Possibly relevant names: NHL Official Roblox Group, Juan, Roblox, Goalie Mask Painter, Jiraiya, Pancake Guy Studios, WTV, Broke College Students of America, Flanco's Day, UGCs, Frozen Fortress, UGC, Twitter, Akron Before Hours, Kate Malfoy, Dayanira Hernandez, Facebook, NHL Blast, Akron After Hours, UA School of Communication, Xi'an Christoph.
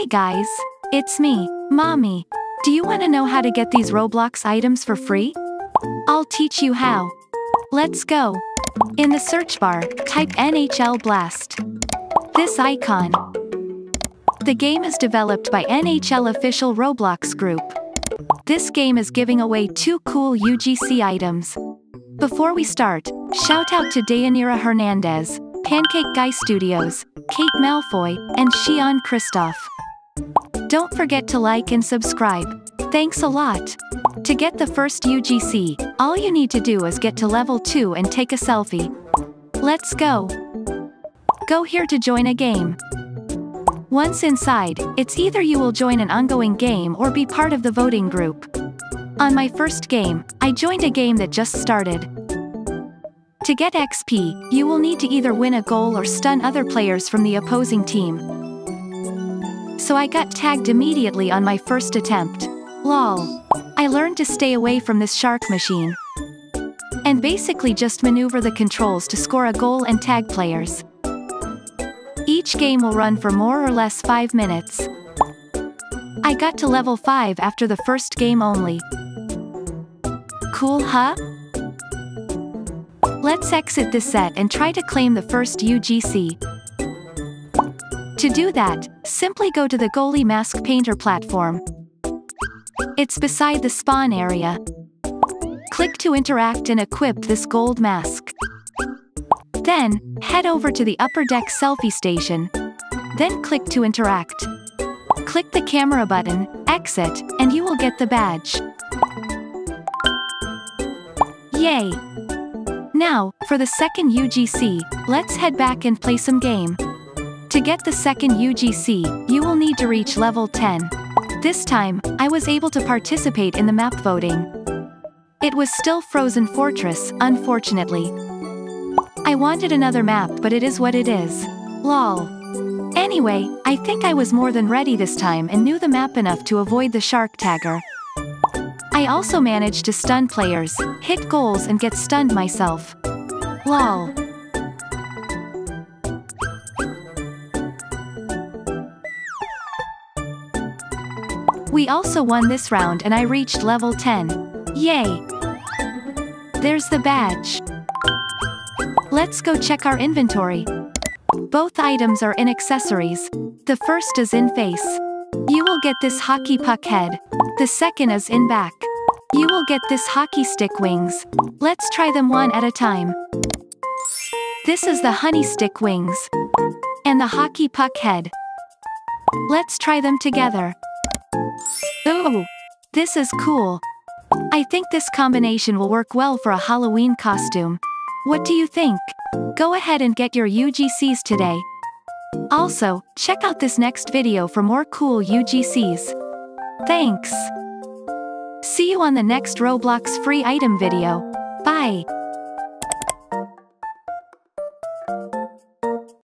Hi guys, it's me, Mommy. Do you want to know how to get these Roblox items for free? I'll teach you how. Let's go. In the search bar, type NHL Blast. This icon. The game is developed by NHL Official Roblox Group. This game is giving away 2 cool UGC items. Before we start, shout out to Dayanira Hernandez, Pancake Guy Studios, Kate Malfoy, and Xi'an Christoph. Don't forget to like and subscribe. Thanks a lot. To get the first UGC, all you need to do is get to level 2 and take a selfie. Let's go. Go here to join a game. Once inside, it's either you will join an ongoing game or be part of the voting group. On my first game, I joined a game that just started. To get XP, you will need to either win a goal or stun other players from the opposing team. So I got tagged immediately on my first attempt. Lol. I learned to stay away from this shark machine. And basically just maneuver the controls to score a goal and tag players. Each game will run for more or less 5 minutes. I got to level 5 after the first game only. Cool, huh? Let's exit this set and try to claim the first UGC. To do that, simply go to the Goalie Mask Painter platform. It's beside the spawn area. Click to interact and equip this gold mask. Then, head over to the upper deck selfie station. Then click to interact. Click the camera button, exit, and you will get the badge. Yay! Now, for the second UGC, let's head back and play some game. To get the second UGC, you will need to reach level 10. This time, I was able to participate in the map voting. It was still Frozen Fortress, unfortunately. I wanted another map, but it is what it is. Lol. Anyway, I think I was more than ready this time and knew the map enough to avoid the shark tagger. I also managed to stun players, hit goals and get stunned myself. Lol. We also won this round and I reached level 10. Yay! There's the badge. Let's go check our inventory. Both items are in accessories. The first is in face. You will get this hockey puck head. The second is in back. You will get this hockey stick wings. Let's try them one at a time. This is the honey stick wings. And the hockey puck head. Let's try them together. Oh, this is cool. I think this combination will work well for a Halloween costume. What do you think? Go ahead and get your UGCs today. Also, check out this next video for more cool UGCs. Thanks. See you on the next Roblox free item video. Bye.